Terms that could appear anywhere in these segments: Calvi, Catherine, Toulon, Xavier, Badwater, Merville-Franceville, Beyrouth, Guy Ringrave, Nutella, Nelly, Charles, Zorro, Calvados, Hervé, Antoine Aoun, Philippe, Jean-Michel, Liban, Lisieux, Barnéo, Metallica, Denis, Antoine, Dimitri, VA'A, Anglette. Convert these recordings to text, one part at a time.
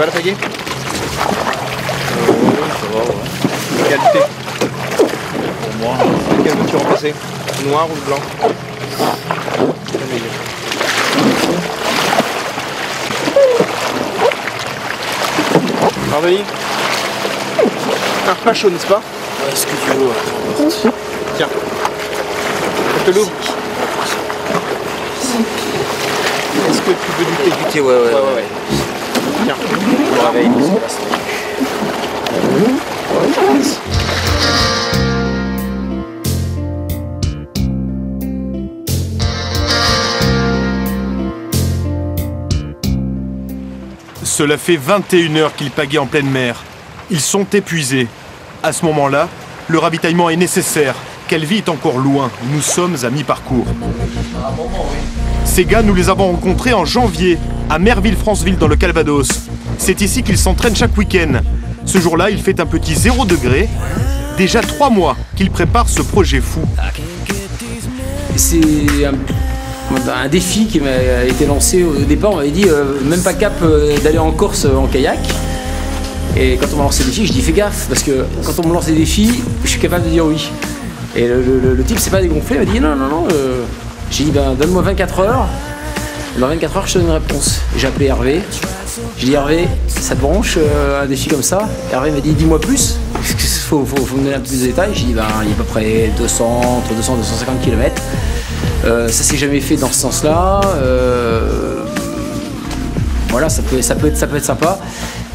Ça va la pagaie? Oui, ça va, ouais. Qualité? Pour moi. Quel veux-tu remplacer? Noir ou le blanc? Merveille. Un repas chaud, n'est-ce pas? Ouais, ce que tu veux. Ouais. Tiens. Je te l'ouvre. Est-ce que tu veux du thé? Du thé, ouais. Tiens. Cela fait 21 heures qu'ils pagaient en pleine mer. Ils sont épuisés. À ce moment-là, le ravitaillement est nécessaire. Calvi est encore loin. Nous sommes à mi-parcours. Ces gars, nous les avons rencontrés en janvier, à Merville-Franceville dans le Calvados. C'est ici qu'ils s'entraînent chaque week-end. Ce jour-là, il fait un petit 0 degré. Déjà 3 mois qu'ils préparent ce projet fou. C'est un défi qui m'a été lancé au départ. On m'avait dit même pas cap d'aller en Corse en kayak. Et quand on m'a lancé des défis, je dis fais gaffe, parce que quand on me lance des défis, je suis capable de dire oui. Et le type s'est pas dégonflé, il m'a dit non. J'ai dit ben donne-moi 24 heures, dans 24 heures je te donne une réponse. J'ai appelé Hervé, j'ai dit Hervé, ça te branche un défi comme ça? Hervé m'a dit dis-moi plus, faut me donner un peu plus de détails. J'ai dit ben il y a à peu près 200, entre 200 et 250 km. Ça s'est jamais fait dans ce sens-là. Voilà, ça peut être sympa.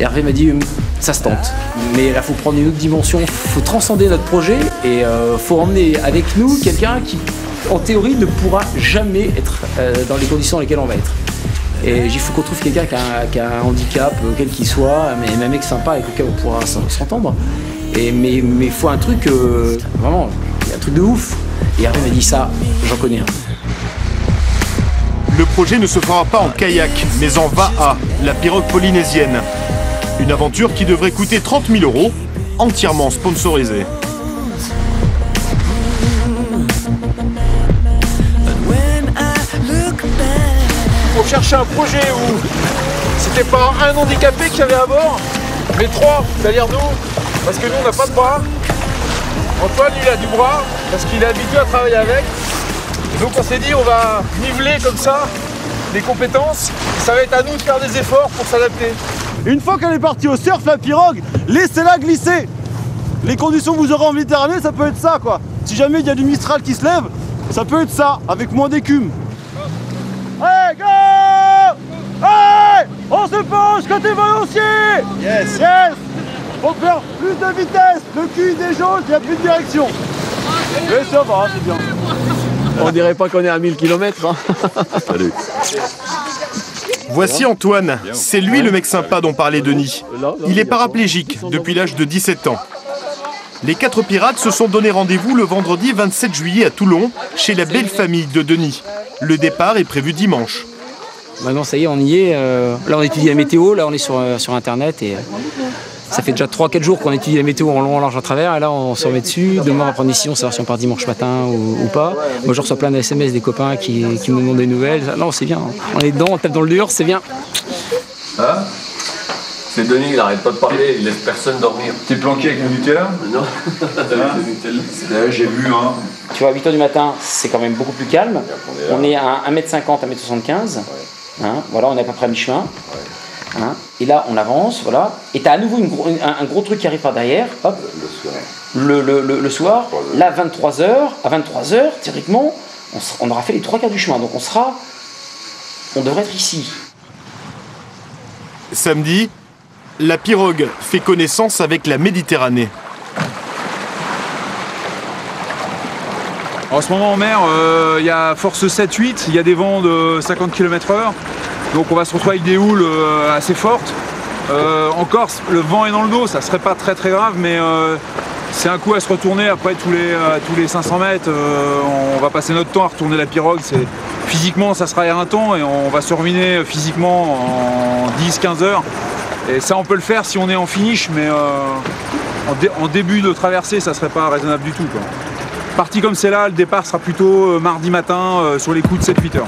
Et Hervé m'a dit ça se tente. Mais là, il faut prendre une autre dimension, il faut transcender notre projet et il faut emmener avec nous quelqu'un qui, en théorie, ne pourra jamais être dans les conditions dans lesquelles on va être. Et il faut qu'on trouve quelqu'un qui a un handicap, quel qu'il soit, mais un mec sympa avec lequel on pourra s'entendre. Mais il faut un truc, vraiment, un truc de ouf. Et Hervé m'a dit ça, j'en connais un. Le projet ne se fera pas en kayak, mais en VA'A, la pirogue polynésienne. Une aventure qui devrait coûter 30 000 €, entièrement sponsorisée. On cherchait un projet où c'était pas un handicapé qui avait à bord, mais 3, c'est-à-dire nous, parce que nous on n'a pas de bras. Antoine lui il a du bras, parce qu'il est habitué à travailler avec. Donc on s'est dit on va niveler comme ça les compétences, ça va être à nous de faire des efforts pour s'adapter. Une fois qu'elle est partie au surf, la pirogue, laissez-la glisser. Les conditions que vous aurez en Méditerranée, ça peut être ça quoi. Si jamais il y a du Mistral qui se lève, ça peut être ça, avec moins d'écume. Hey, go! Hey! On se penche côté valencier! Yes! Yes! Faut faire plus de vitesse, le cul des choses, il n'y a plus de direction. Mais ça va, c'est bien. On dirait pas qu'on est à 1000 km. Hein. Salut. Voici Antoine, c'est lui le mec sympa dont parlait Denis. Il est paraplégique depuis l'âge de 17 ans. Les 4 pirates se sont donné rendez-vous le vendredi 27 juillet à Toulon, chez la belle famille de Denis. Le départ est prévu dimanche. Maintenant ça y est, on y est. Là on étudie la météo, là on est sur internet et ça fait déjà 3-4 jours qu'on étudie la météo en long, en large, à travers, et là on se remet dessus. Demain on prend une décision, savoir si on part dimanche matin ou pas. Moi je reçois plein de SMS des copains qui me demandent des nouvelles. Non, c'est bien, on est dedans, on tape dans le dur, c'est bien. Hein? C'est Denis, il arrête pas de parler, il laisse personne dormir. T'es planqué avec le Nutella? Non, j'ai vu, hein. Tu vois, à 8 h du matin, c'est quand même beaucoup plus calme. On est à 1 m 50, 1 m 75. Hein, voilà, on est à peu près à mi-chemin. Hein, et là on avance, voilà, et t'as à nouveau un gros truc qui arrive par derrière, hop, le soir, là 23 h, à 23 h, théoriquement, on aura fait les 3 quarts du chemin, donc on devrait être ici. Samedi, la pirogue fait connaissance avec la Méditerranée. En ce moment en mer, il y a force 7-8, il y a des vents de 50 km/h. Donc on va se retrouver avec des houles assez fortes. En Corse, le vent est dans le dos, ça serait pas très grave, mais c'est un coup à se retourner. Après tous les 500 mètres, on va passer notre temps à retourner la pirogue. Physiquement, ça sera un temps et on va se ruiner physiquement en 10-15 heures. Et ça, on peut le faire si on est en finish, mais en début de traversée, ça serait pas raisonnable du tout, quoi. Partie comme c'est là, le départ sera plutôt mardi matin sur les coups de 7-8 heures.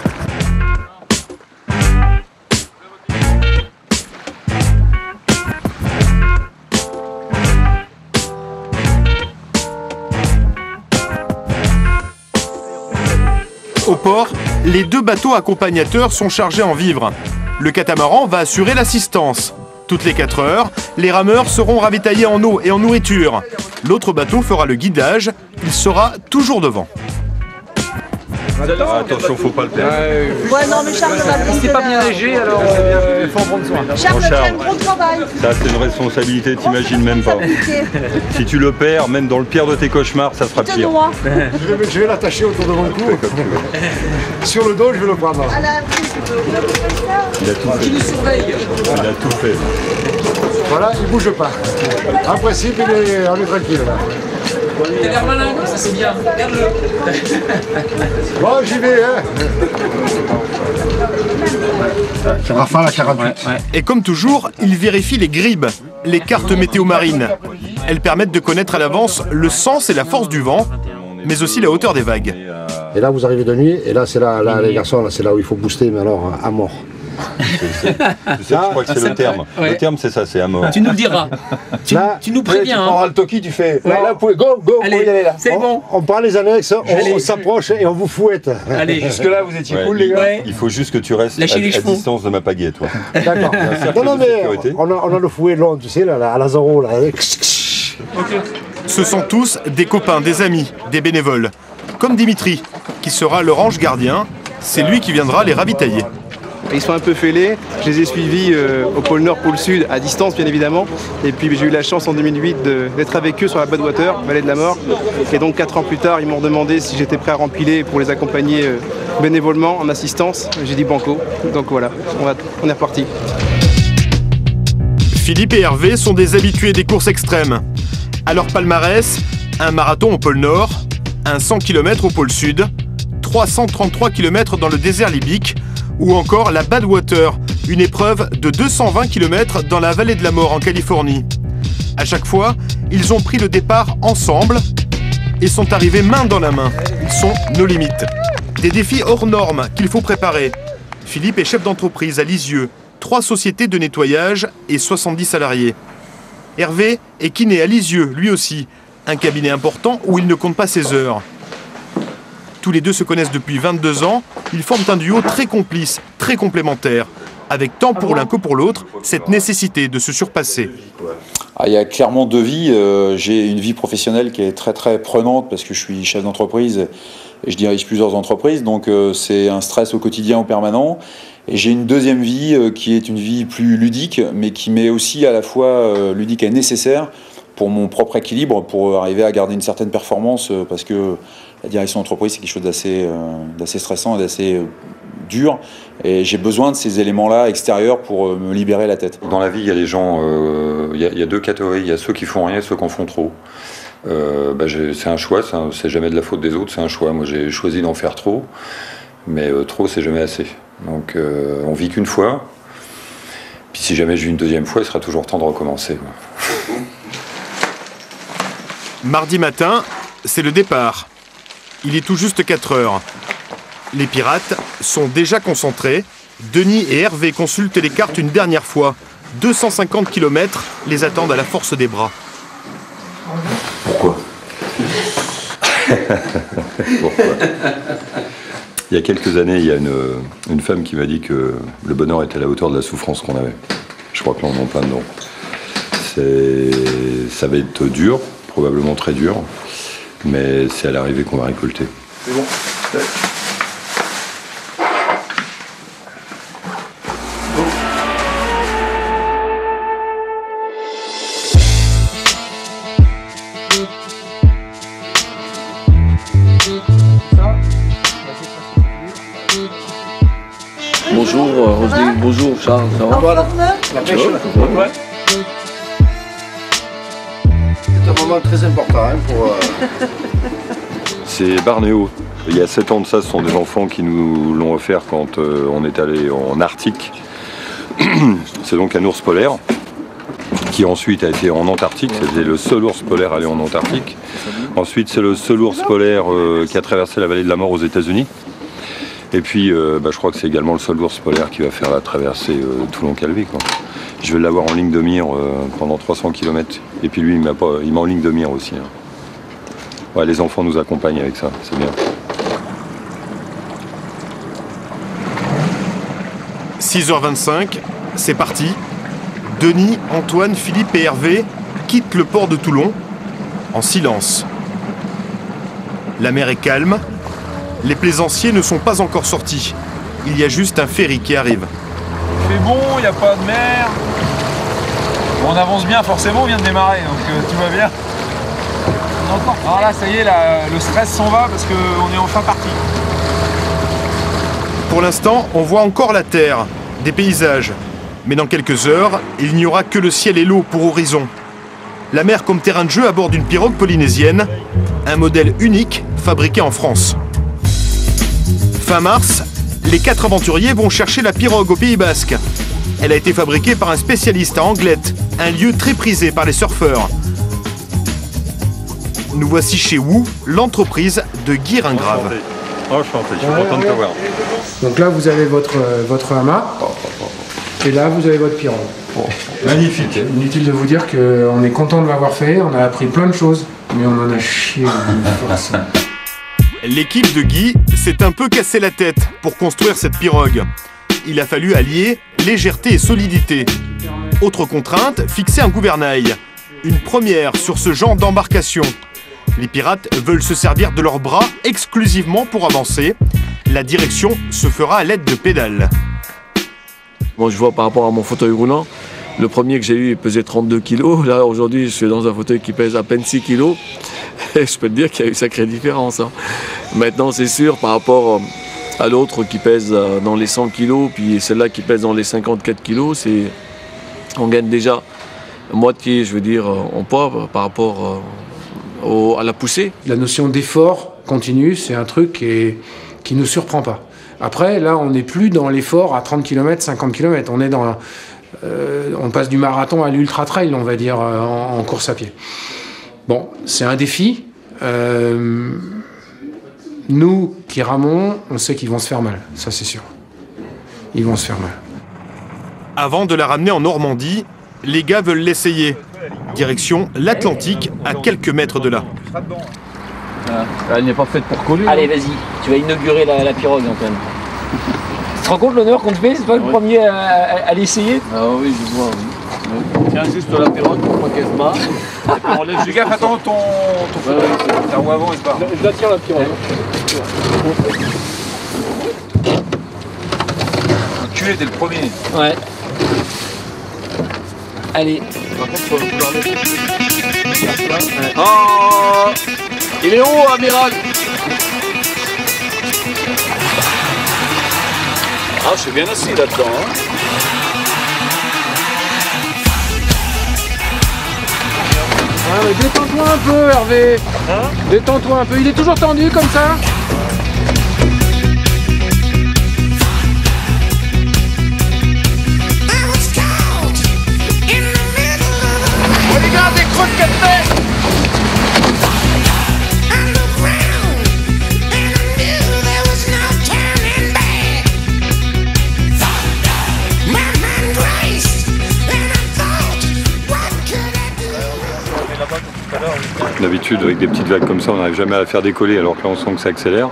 Au port, les deux bateaux accompagnateurs sont chargés en vivres. Le catamaran va assurer l'assistance. Toutes les 4 heures, les rameurs seront ravitaillés en eau et en nourriture. L'autre bateau fera le guidage, il sera toujours devant. Attention, faut pas le perdre. Ouais, non, mais Charles va prendre. C'est pas bien léger, alors il faut en prendre soin. Charles fait un gros travail. Ça, c'est une responsabilité, t'imagines même pas. Si tu le perds, même dans le pire de tes cauchemars, ça sera pire. Je vais l'attacher autour de mon cou. Sur le dos, je vais le prendre. Il a tout fait. Il nous surveille. Il a tout fait. Voilà, il bouge pas. En principe, on est tranquille. T'es l'air malin, comme ça c'est bien, regarde-le. Bon, j'y vais, hein. Rafale à 48. Et comme toujours, il vérifie les gribes, les cartes météo marines. Elles permettent de connaître à l'avance le sens et la force du vent, mais aussi la hauteur des vagues. Et là, vous arrivez de nuit, et là, c'est là les garçons, c'est là où il faut booster, mais alors, à mort. Je crois que c'est le terme. Ouais. Le terme, c'est ça, c'est à mort. Tu nous le diras. Tu nous préviens. Tu prends le toki, tu fais. Ouais. Là, vous pouvez, go, allez, y aller là. C'est bon. On prend les annexes, on s'approche et on vous fouette. Allez. Jusque-là, vous étiez cool, les gars. Ouais. Il faut juste que tu restes à distance de ma pagaie, toi. D'accord. Non, mais on a le fouet long, tu sais, là, à la Zorro, là. Okay. Ce sont tous des copains, des amis, des bénévoles. Comme Dimitri, qui sera leur ange gardien. C'est lui qui viendra les ravitailler. Ils sont un peu fêlés, je les ai suivis au pôle Nord, pôle Sud, à distance bien évidemment. Et puis j'ai eu la chance en 2008 d'être avec eux sur la Badwater, vallée de la mort. Et donc 4 ans plus tard, ils m'ont demandé si j'étais prêt à rempiler pour les accompagner bénévolement, en assistance. J'ai dit banco, donc voilà, on est reparti. Philippe et Hervé sont des habitués des courses extrêmes. À leur palmarès, un marathon au pôle Nord, un 100 km au pôle Sud, 333 km dans le désert libyque, ou encore la Badwater, une épreuve de 220 km dans la vallée de la mort en Californie. À chaque fois, ils ont pris le départ ensemble et sont arrivés main dans la main. Ils sont nos limites. Des défis hors normes qu'il faut préparer. Philippe est chef d'entreprise à Lisieux, 3 sociétés de nettoyage et 70 salariés. Hervé est kiné à Lisieux, lui aussi, un cabinet important où il ne compte pas ses heures. Tous les deux se connaissent depuis 22 ans, ils forment un duo très complice, très complémentaire, avec tant pour l'un que pour l'autre cette nécessité de se surpasser. Il y a clairement deux vies. J'ai une vie professionnelle qui est très très prenante parce que je suis chef d'entreprise et je dirige plusieurs entreprises, donc c'est un stress au quotidien, au permanent. Et j'ai une deuxième vie qui est une vie plus ludique, mais qui m'est aussi à la fois ludique et nécessaire pour mon propre équilibre, pour arriver à garder une certaine performance, parce que la direction d'entreprise, c'est quelque chose d'assez stressant et d'assez dur. Et j'ai besoin de ces éléments-là extérieurs pour me libérer la tête. Dans la vie, il y a les gens, il y a deux catégories. Il y a ceux qui font rien et ceux qui en font trop. C'est un choix, c'est jamais de la faute des autres, c'est un choix. Moi, j'ai choisi d'en faire trop, mais trop, c'est jamais assez. Donc, on vit qu'une fois. Puis si jamais je vis une deuxième fois, il sera toujours temps de recommencer. Mardi matin, c'est le départ. Il est tout juste 4 heures. Les pirates sont déjà concentrés. Denis et Hervé consultent les cartes une dernière fois. 250 km les attendent à la force des bras. Pourquoi ? Pourquoi ? Il y a quelques années, il y a une femme qui m'a dit que le bonheur était à la hauteur de la souffrance qu'on avait. Je crois que là, on est en plein dedans. Ça va être dur, probablement très dur. Mais c'est à l'arrivée qu'on va récolter. C'est bon. Bonjour, Roselyne, bonjour Charles. Ça va? Voilà. La pêche, ouais. C'est un moment très important pour... C'est Barnéo. Il y a 7 ans de ça, ce sont des enfants qui nous l'ont offert quand on est allé en Arctique. C'est donc un ours polaire qui ensuite a été en Antarctique. C'était le seul ours polaire à aller en Antarctique. Ensuite, c'est le seul ours polaire qui a traversé la vallée de la mort aux États-Unis. Et puis, je crois que c'est également le seul ours polaire qui va faire la traversée Toulon Calvi. Je vais l'avoir en ligne de mire pendant 300 km. Et puis lui, il m'a en ligne de mire aussi. Hein. Ouais, les enfants nous accompagnent avec ça, c'est bien. 6h25, c'est parti. Denis, Antoine, Philippe et Hervé quittent le port de Toulon en silence. La mer est calme, les plaisanciers ne sont pas encore sortis. Il y a juste un ferry qui arrive. Il fait bon, il n'y a pas de mer. On avance bien, forcément, on vient de démarrer, donc tout va bien. Alors là, ça y est, le stress s'en va parce qu'on est enfin parti. Pour l'instant, on voit encore la terre, des paysages. Mais dans quelques heures, il n'y aura que le ciel et l'eau pour horizon. La mer comme terrain de jeu à bord d'une pirogue polynésienne, un modèle unique fabriqué en France. Fin mars, les 4 aventuriers vont chercher la pirogue au Pays Basque. Elle a été fabriquée par un spécialiste à Anglette, un lieu très prisé par les surfeurs. Nous voici chez Woo, l'entreprise de Guy Ringrave. Enchanté, je suis content de te voir. Donc là, vous avez votre hamas, et là, vous avez votre pirogue. Magnifique. Inutile de vous dire qu'on est content de l'avoir fait, on a appris plein de choses, mais on en a chié une force. L'équipe de Guy s'est un peu cassé la tête pour construire cette pirogue. Il a fallu allier légèreté et solidité. Autre contrainte, fixer un gouvernail. Une première sur ce genre d'embarcation. Les pirates veulent se servir de leurs bras exclusivement pour avancer. La direction se fera à l'aide de pédales. Moi, je vois par rapport à mon fauteuil roulant, le premier que j'ai eu, il pesait 32 kg. Là, aujourd'hui, je suis dans un fauteuil qui pèse à peine 6 kg. Et je peux te dire qu'il y a une sacrée différence. Maintenant, c'est sûr, par rapport à l'autre qui pèse dans les 100 kg, puis celle-là qui pèse dans les 54 kg, on gagne déjà moitié, je veux dire, en poids par rapport à la poussée. La notion d'effort continu, c'est un truc qui ne nous surprend pas. Après, là, on n'est plus dans l'effort à 30 km, 50 km. On est dans on passe du marathon à l'ultra-trail, on va dire, en course à pied. Bon, c'est un défi. Nous, qui ramons, on sait qu'ils vont se faire mal, ça c'est sûr. Ils vont se faire mal. Avant de la ramener en Normandie, les gars veulent l'essayer. Direction l'Atlantique, à quelques mètres de là. Elle n'est pas faite pour coller. Allez, vas-y, tu vas inaugurer la pirogue, Antoine. Tu te rends compte l'honneur qu'on te fait? C'est toi le premier à l'essayer? Ah oui, je vois. Oui. Tiens, juste la pirogue pour pas qu'elle se barre. Fais gaffe, attends ton fauteuil. Ta roue avant, elle se barre. Je la tire, la pirogue. Enculé, t'es le premier. Ouais. Allez. Oh, il est haut, amiral. Ah, je suis bien assis là-dedans. Ah, mais détends-toi un peu, Hervé. Hein? Détends-toi un peu. Il est toujours tendu comme ça. D'habitude, avec des petites vagues comme ça, on n'arrive jamais à faire décoller, alors que là, on sent que ça accélère.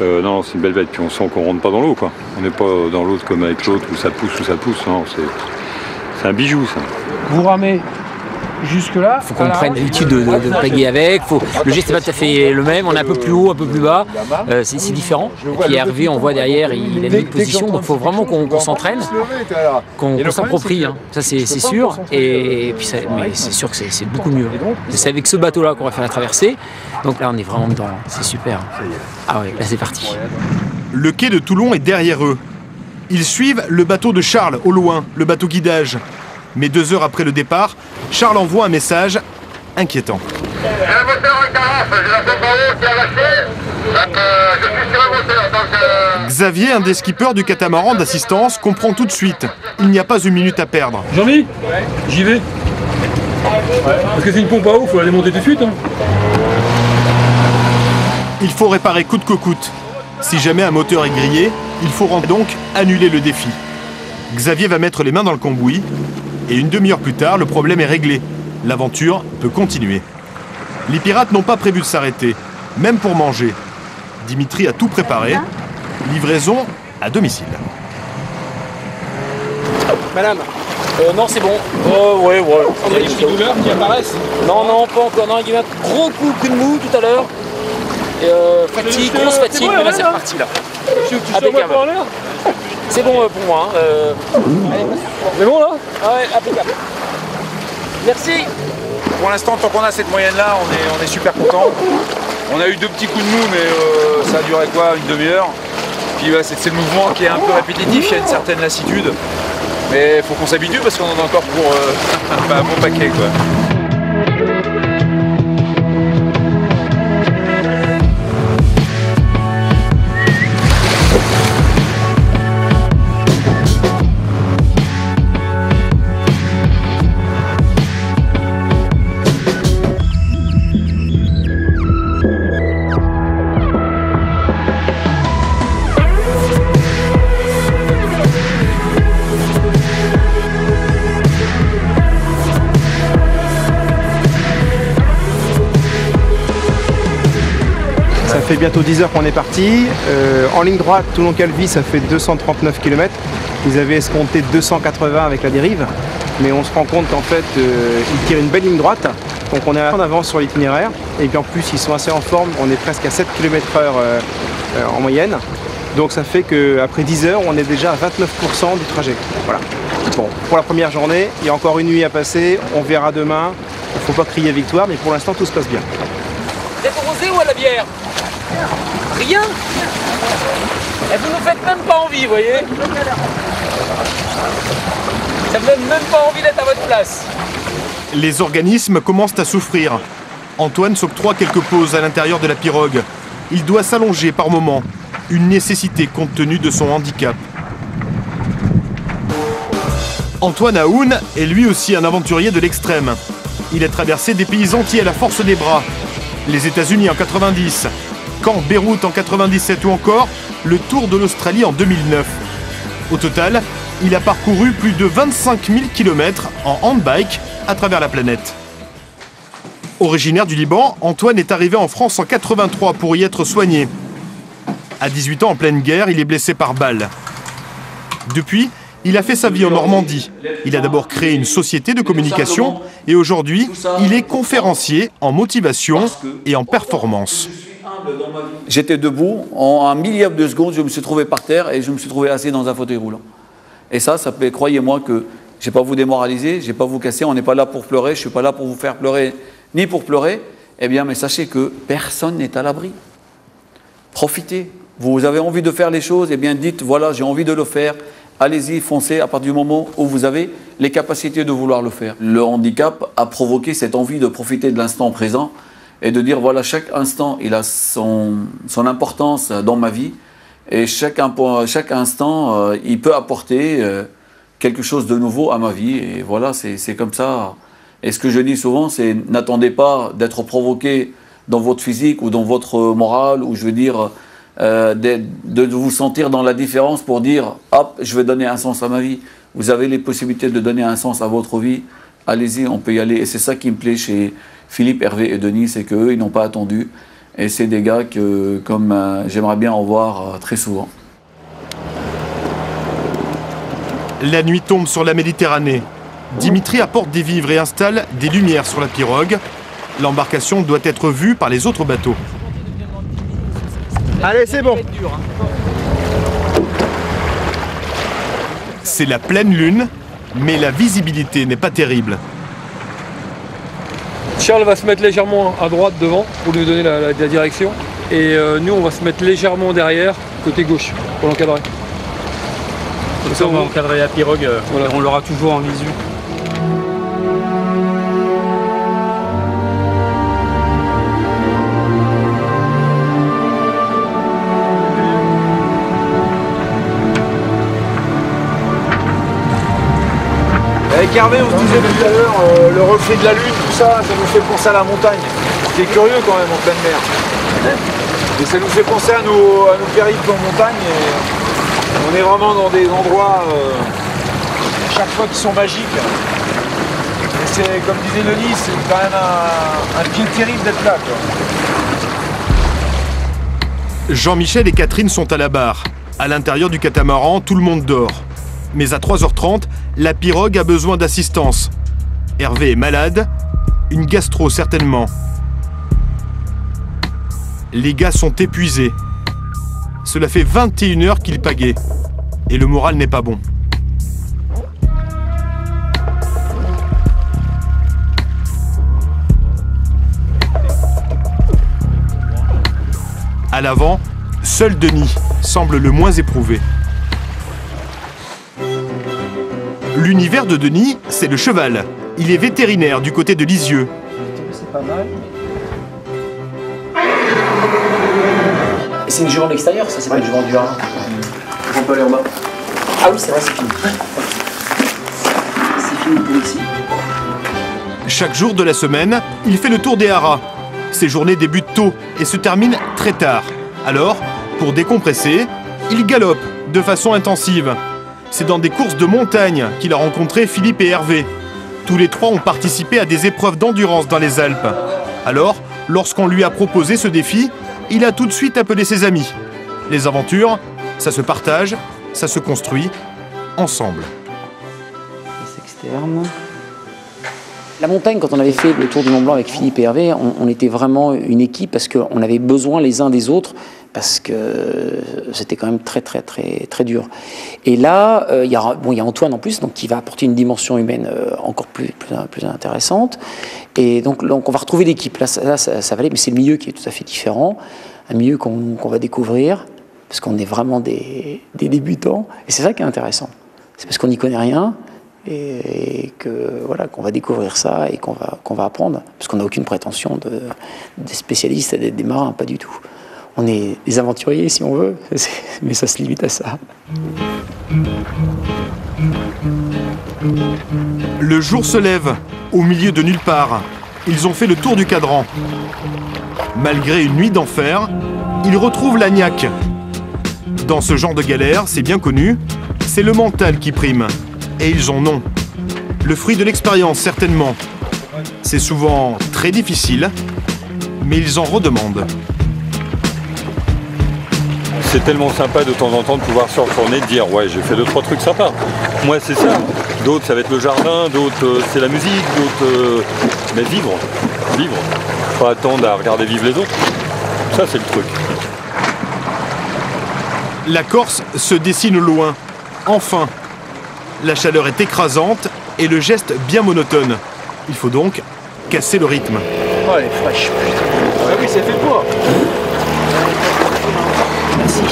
Non, c'est une belle bête, puis on sent qu'on rentre pas dans l'eau, quoi. On n'est pas dans l'eau comme avec l'autre, où ça pousse. Non, c'est un bijou, ça. Vous ramez jusque-là. Il faut qu'on prenne l'habitude de pagayer avec. Le geste n'est pas tout à fait le même. On est un peu plus haut, un peu plus bas. C'est différent. Et puis Hervé, on voit derrière, il a une autre position. Donc il faut vraiment qu'on s'entraîne, qu'on s'approprie. Ça, c'est sûr. Et puis mais c'est sûr que c'est beaucoup mieux. C'est avec ce bateau-là qu'on va faire la traversée. Donc là, on est vraiment dedans. C'est super. Ah ouais, là, c'est parti. Le quai de Toulon est derrière eux. Ils suivent le bateau de Charles au loin, le bateau guidage. Mais 2 heures après le départ, Charles envoie un message inquiétant. J'ai un moteur en carence, j'ai la pompe en haut qui a lâché, donc je suis sur un moteur. Xavier, un des skippers du catamaran d'assistance, comprend tout de suite. Il n'y a pas une minute à perdre. Jean-Mi ? Ouais. J'y vais. Ouais. Parce que c'est une pompe à eau, il faut la démonter tout de suite. Hein. Il faut réparer coûte que coûte. Si jamais un moteur est grillé, il faut donc annuler le défi. Xavier va mettre les mains dans le cambouis. Et une demi-heure plus tard, le problème est réglé. L'aventure peut continuer. Les pirates n'ont pas prévu de s'arrêter, même pour manger. Dimitri a tout préparé. Livraison à domicile. Madame. Non, c'est bon. Oh, ouais, ouais. Il y a des petites douleurs qui apparaissent. Non, non, pas encore. Non, il y a eu un gros coup de mou tout à l'heure. Fatigue, grosse fatigue, mais là c'est reparti là. Impeccable. C'est bon pour moi. Hein. C'est bon là? Ah ouais, impeccable. Merci. Pour l'instant, tant qu'on a cette moyenne là, on est super content. On a eu deux petits coups de mou, mais ça a duré quoi? Une demi-heure. Puis voilà, c'est le mouvement qui est un peu répétitif, il y a une certaine lassitude. Mais il faut qu'on s'habitue parce qu'on en a encore pour un bon paquet quoi. Ça fait bientôt 10 heures qu'on est parti. En ligne droite, Toulon-Calvi, ça fait 239 km. Ils avaient escompté 280 avec la dérive, mais on se rend compte qu'en fait, ils tirent une belle ligne droite. Donc on est en avance sur l'itinéraire. Et puis en plus, ils sont assez en forme. On est presque à 7 km/h en moyenne. Donc ça fait qu'après 10 heures, on est déjà à 29% du trajet. Voilà. Bon, pour la première journée, il y a encore une nuit à passer. On verra demain. Il ne faut pas crier victoire, mais pour l'instant, tout se passe bien. Vous êtes au rosé ou à la bière? Rien. Et vous nous faites même pas envie, vous voyez. Ça me donne même pas envie d'être à votre place. Les organismes commencent à souffrir. Antoine s'octroie quelques pauses à l'intérieur de la pirogue. Il doit s'allonger par moments. Une nécessité compte tenu de son handicap. Antoine Aoun est lui aussi un aventurier de l'extrême. Il a traversé des pays entiers à la force des bras. Les États-Unis en 90. Quand Beyrouth en 97 ou encore le Tour de l'Australie en 2009. Au total, il a parcouru plus de 25 000 km en handbike à travers la planète. Originaire du Liban, Antoine est arrivé en France en 83 pour y être soigné. À 18 ans, en pleine guerre, il est blessé par balle. Depuis, il a fait sa vie en Normandie. Il a d'abord créé une société de communication et aujourd'hui, il est conférencier en motivation et en performance. J'étais debout, en un millième de seconde, je me suis trouvé par terre et je me suis trouvé assis dans un fauteuil roulant. Et ça peut, croyez-moi que je ne vais pas vous démoraliser, je ne vais pas vous casser, on n'est pas là pour pleurer, je ne suis pas là pour vous faire pleurer, ni pour pleurer. Eh bien, mais sachez que personne n'est à l'abri. Profitez. Vous avez envie de faire les choses, eh bien dites, voilà, j'ai envie de le faire. Allez-y, foncez à partir du moment où vous avez les capacités de vouloir le faire. Le handicap a provoqué cette envie de profiter de l'instant présent et de dire, voilà, chaque instant, il a son importance dans ma vie. Et chaque instant, il peut apporter quelque chose de nouveau à ma vie. Et voilà, c'est comme ça. Et ce que je dis souvent, c'est n'attendez pas d'être provoqué dans votre physique ou dans votre morale, ou je veux dire, de vous sentir dans la différence pour dire, hop, je vais donner un sens à ma vie. Vous avez les possibilités de donner un sens à votre vie. Allez-y, on peut y aller. Et c'est ça qui me plaît chez Philippe, Hervé et Denis, c'est qu'eux, ils n'ont pas attendu. Et c'est des gars que, comme j'aimerais bien en voir très souvent. La nuit tombe sur la Méditerranée. Dimitri apporte des vivres et installe des lumières sur la pirogue. L'embarcation doit être vue par les autres bateaux. Allez, c'est bon. C'est la pleine lune, mais la visibilité n'est pas terrible. Charles va se mettre légèrement à droite devant pour lui donner la direction. Et nous, on va se mettre légèrement derrière, côté gauche, pour l'encadrer. Comme ça, on va encadrer la pirogue, voilà. On l'aura toujours en visu. Avec Hervé, on se disait tout à l'heure, le reflet de la lune, tout ça, ça nous fait penser à la montagne. C'est curieux quand même en pleine mer. Et ça nous fait penser à nos périples en montagne. Et on est vraiment dans des endroits, chaque fois, qui sont magiques. Et c'est, comme disait Nelly, c'est quand même un pied terrible d'être là, quoi. Jean-Michel et Catherine sont à la barre. À l'intérieur du catamaran, tout le monde dort. Mais à 3h30, La pirogue a besoin d'assistance. Hervé est malade, une gastro certainement. Les gars sont épuisés. Cela fait 21 heures qu'ils pagaient. Et le moral n'est pas bon. À l'avant, seul Denis semble le moins éprouvé. L'univers de Denis, c'est le cheval. Il est vétérinaire du côté de Lisieux. C'est pas mal. C'est une jument de l'extérieur, ça, c'est pas une jument du jardin. On peut aller en bas. Ah oui, c'est vrai, c'est fini. C'est fini pour ici. Chaque jour de la semaine, il fait le tour des haras. Ses journées débutent tôt et se terminent très tard. Alors, pour décompresser, il galope de façon intensive. C'est dans des courses de montagne qu'il a rencontré Philippe et Hervé. Tous les trois ont participé à des épreuves d'endurance dans les Alpes. Alors, lorsqu'on lui a proposé ce défi, il a tout de suite appelé ses amis. Les aventures, ça se partage, ça se construit, ensemble. Externe. La montagne, quand on avait fait le tour du Mont Blanc avec Philippe et Hervé, on était vraiment une équipe parce qu'on avait besoin les uns des autres, parce que c'était quand même très dur. Et là, il y a Antoine en plus, donc qui va apporter une dimension humaine encore plus intéressante. Et donc on va retrouver l'équipe. Là, ça valait, mais c'est le milieu qui est tout à fait différent, un milieu qu'on va découvrir, parce qu'on est vraiment des débutants. Et c'est ça qui est intéressant. C'est parce qu'on n'y connaît rien. Et que voilà, qu'on va découvrir ça et qu'on va apprendre, parce qu'on n'a aucune prétention de spécialistes, d'être des marins, pas du tout. On est des aventuriers si on veut, mais ça se limite à ça. Le jour se lève, au milieu de nulle part. Ils ont fait le tour du cadran. Malgré une nuit d'enfer, ils retrouvent l'agnac. Dans ce genre de galère, c'est bien connu, c'est le mental qui prime. Et ils en ont. Le fruit de l'expérience, certainement. C'est souvent très difficile, mais ils en redemandent. C'est tellement sympa de temps en temps de pouvoir se retourner, de dire « Ouais, j'ai fait deux, trois trucs sympas. » Moi, c'est ça. D'autres, ça va être le jardin, d'autres, c'est la musique, d'autres... mais vivre, vivre. Pas attendre à regarder vivre les autres. Ça, c'est le truc. La Corse se dessine loin. Enfin. La chaleur est écrasante et le geste bien monotone. Il faut donc casser le rythme. Oh, elle est fraîche, putain. Ah oui, c'est fait pour. Merci.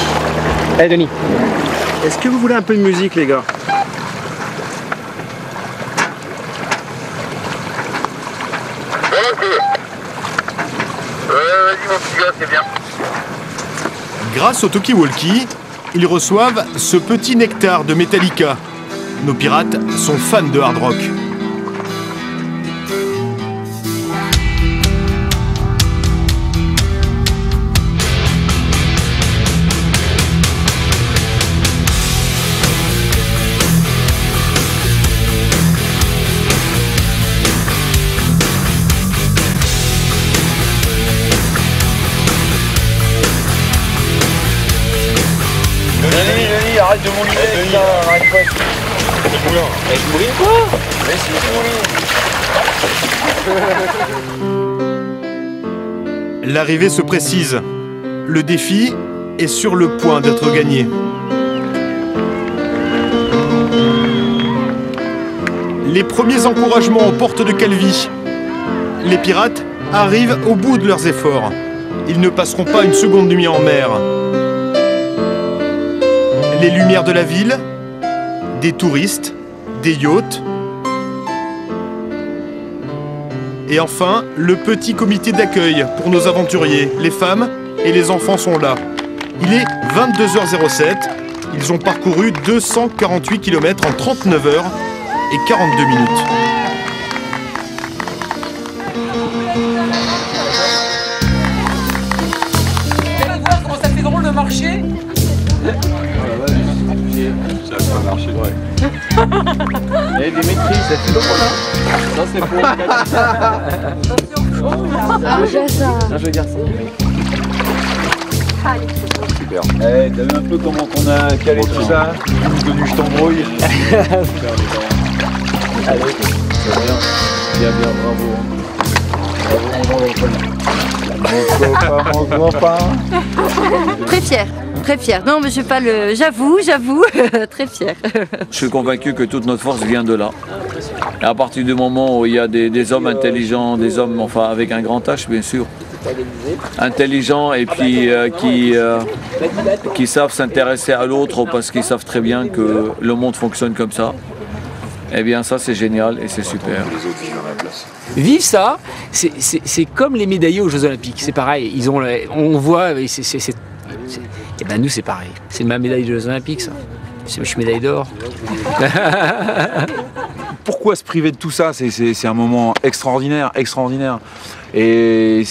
Allez, Denis. Est-ce que vous voulez un peu de musique, les gars? Vas-y, mon petit gars, c'est bien. Grâce au Talkie-Walkie, ils reçoivent ce petit nectar de Metallica. Nos pirates sont fans de hard rock. Nelly, arrête de m'oublier, putain, arrête pas. L'arrivée se précise. Le défi est sur le point d'être gagné. Les premiers encouragements aux portes de Calvi. Les pirates arrivent au bout de leurs efforts. Ils ne passeront pas une seconde nuit en mer. Les lumières de la ville, des touristes, des yachts. Et enfin, le petit comité d'accueil pour nos aventuriers. Les femmes et les enfants sont là. Il est 22h07. Ils ont parcouru 248 km en 39 heures et 42 minutes. Mais là, voilà comment ça fait drôle de marcher. Et Dimitri, c'est Toulon là. Non, c'est pour Catherine. Attention. Ah, j'ai ça. Là, je vais dire ça. faille. Super. Hey, t'as vu un peu comment on a calé tout ça? Tenu, je t'embrouille. Allez, c'est rien. Bien, bien, bravo. Bravo, mon copain, mon copain. Très fier. Très fière. Non, mais je suis pas le... J'avoue, très fière. Je suis convaincu que toute notre force vient de là. Et à partir du moment où il y a des hommes intelligents, des hommes, enfin, avec un grand H, bien sûr, intelligents et puis qui savent s'intéresser à l'autre parce qu'ils savent très bien que le monde fonctionne comme ça. Eh bien, ça, c'est génial et c'est super. Vivre ça, c'est comme les médaillés aux Jeux Olympiques. C'est pareil. Ils ont, on voit, c'est et ben nous c'est pareil, c'est ma médaille des Jeux Olympiques ça, je suis médaille d'or. Pourquoi se priver de tout ça? C'est un moment extraordinaire, Et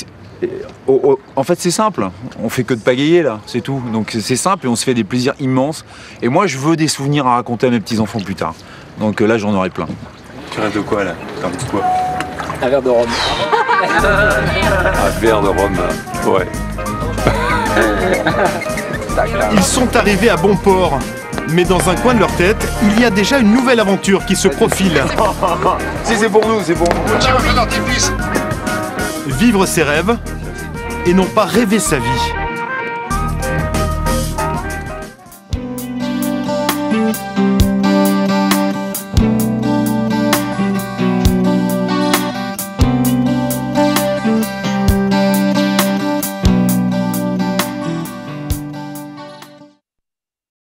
en fait c'est simple, on fait que de pagayer là, c'est tout. Donc c'est simple et on se fait des plaisirs immenses. Et moi je veux des souvenirs à raconter à mes petits-enfants plus tard. Donc là j'en aurai plein. Tu rêves de quoi là? T'as de quoi? Un verre de rhum. Un verre de rhum, ouais. Ils sont arrivés à bon port, mais dans un coin de leur tête, il y a déjà une nouvelle aventure qui se profile. Si c'est pour nous, c'est pour nous. Tiens, un peu d'artifice. Vivre ses rêves et non pas rêver sa vie.